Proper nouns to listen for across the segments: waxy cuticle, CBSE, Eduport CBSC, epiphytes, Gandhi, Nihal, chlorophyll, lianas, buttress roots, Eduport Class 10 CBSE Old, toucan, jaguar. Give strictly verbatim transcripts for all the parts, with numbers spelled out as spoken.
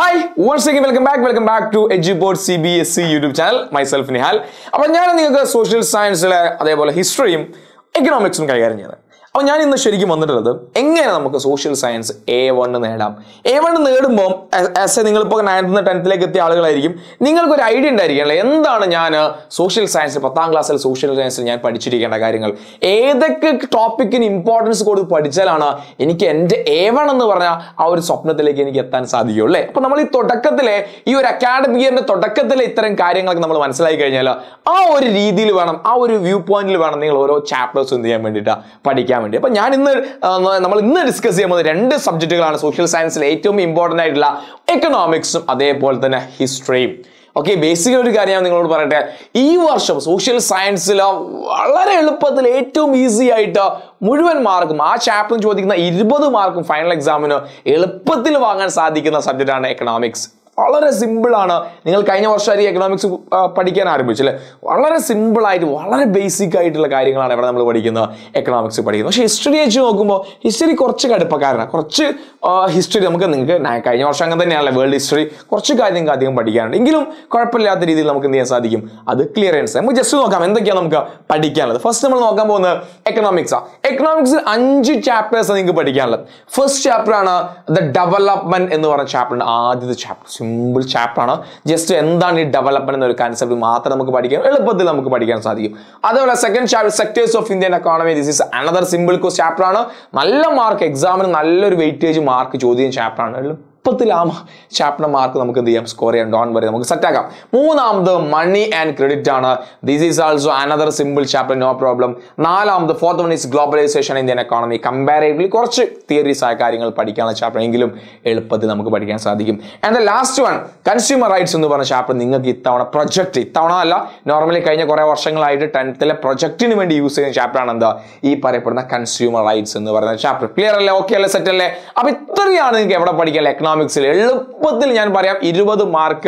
Hi, once again, welcome back. Welcome back to Eduport C B S C YouTube channel. Myself, Nihal. Now, I am social science, history, economics. Now, I am going to show you social science A one. A one as I am ninth and tenth, you have an idea of social science. I am social science. What topic is important to you? A one. Now, we will discuss two subjects: social science, important economics, and history. Okay, basically, this year, social science is very easy. Muduvan mark, March chapter twenty mark, final examiner, subject economics. Very simple. You can study economics. Very simple. Very basic. Economics. History is history. History world history. Clearance. First, economics. Economics is five chapters. First chapter is the development. The chapter. Simple chapter na just endani development enna concept mathram namukku padikkam eluppathil namukku padikkam sadhiyum adavalla second chapter sectors of Indian economy. This is another simple course chapter na nalla mark exam nu nalla oru weightage mark chodiyam chapter na eluppathil chapter mark namukku endiyam score and on vare namukku set aagam moonaamthu money and credit ana. This is also another simple chapter, no problem. Naalamthu fourth one is globalization in Indian economy, comparatively korchu theories aa karyangal padikkanna chapter engilum eluppathil namukku padikkan sadhikkum. And the last one, consumer rights ennu parna chapter ningalku ittavana project ittavana alla normally kayna kore varshangalayittu tenth le project nu vendi use cheyna chapter aanu endha ee parayappadna consumer rights ennu parna chapter. Clear alle, okay alle, set alle. Appo ittriyana ningalku evada padikkala economics il eluppathil njan parayam twenty mark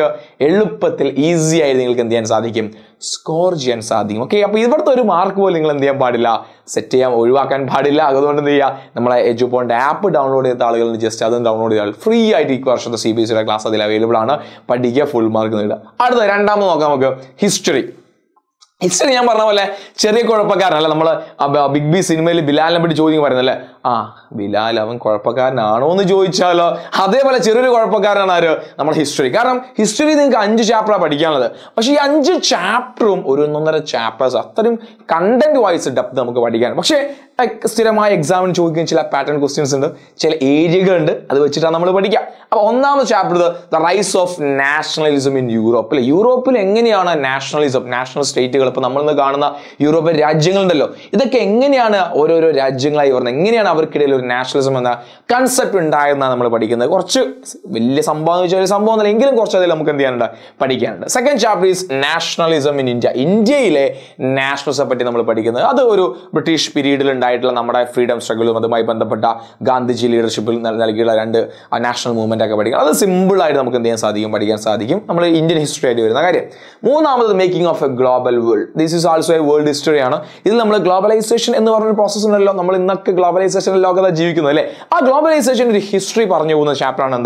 eluppathil easy ayi ningalku endiyan sadhikkum score cheyan sadhikkum. Okay, appo ivartha oru mark pole ningal endiyan padilla set cheyan olivakkan padilla. Adukondu endiya nammala eduport app download cheyta aalukalnu just adum download cheyal free ayi ee course the C B S E la class adil available aanu padikka full mark nilla. Adutha randamu nokka namukku history. History I am saying, Cherry Big B cinema Bilal Bilal Korpakar, history. History is five chapter. But five chapter one chapters. Content wise depth exam pattern questions chapter, the rise of nationalism in Europe. Europe nationalism, national state. Europe is a regional. This is a nationalism concept. We the second chapter is nationalism in India. India is a nationalism. That is a British period. Freedom struggle. Gandhiji leadership. National movement. That is a symbol. That is Indian history. The making of a global world. This is also a world history. This is globalization in the process. We live in globalization. That globalization is history. And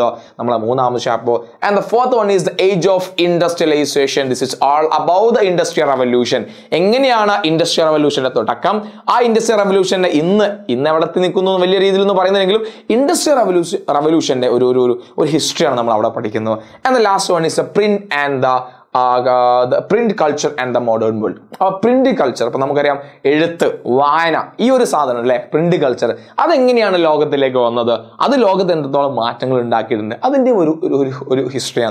the fourth one is the age of industrialization. This is all about the industrial revolution. How is industrial revolution? That industrial revolution is industrial revolution is history. And the last one is the print and the Uh, the print culture and the modern world. Our print culture, we know edith, vaayana, this is the print culture. That is how it is going to the world. That is history. So,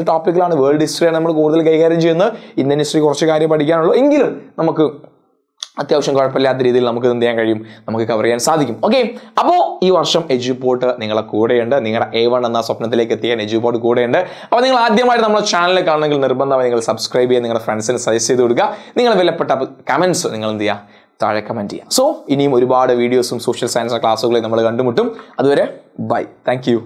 we topic world history. Indian history is അത്യാവശ്യം കുഴപ്പമില്ലാത്ത രീതിയിൽ നമുക്ക് എന്ത് ചെയ്യാൻ കഴിയും നമുക്ക് cover ചെയ്യാൻ സാധിക്കും. ഓക്കേ, അപ്പോൾ ഈ വർഷം എഡ്യൂപോർട്ട് നിങ്ങളെ കൂടെയുണ്ട്. നിങ്ങളുടെ A one എന്ന സ്വപ്നത്തിലേക്ക് എത്തിക്കാൻ എഡ്യൂപോർട്ട് കൂടെയുണ്ട്. അപ്പോൾ നിങ്ങൾ ആദ്യമായിട്ട് നമ്മുടെ ചാനൽ കാണുന്നെങ്കിൽ നിർബന്ധമായി നിങ്ങൾ സബ്സ്ക്രൈബ് ചെയ്യുക, നിങ്ങളുടെ ഫ്രണ്ട്സിനെ സജസ്റ്റ് ചെയ്തു കൊടുക്കുക. നിങ്ങൾ വിലപ്പെട്ട കമന്റ്സ് നിങ്ങൾ എന്ത് ചെയ്യുക? താഴെ കമന്റ് ചെയ്യുക. സോ ഇനിയും ഒരുപാട് വീഡിയോസും സോഷ്യൽ സയൻസ് ക്ലാസുകളും നമ്മൾ കണ്ടുമുട്ടും. അതുവരെ ബൈ. താങ്ക്യൂ.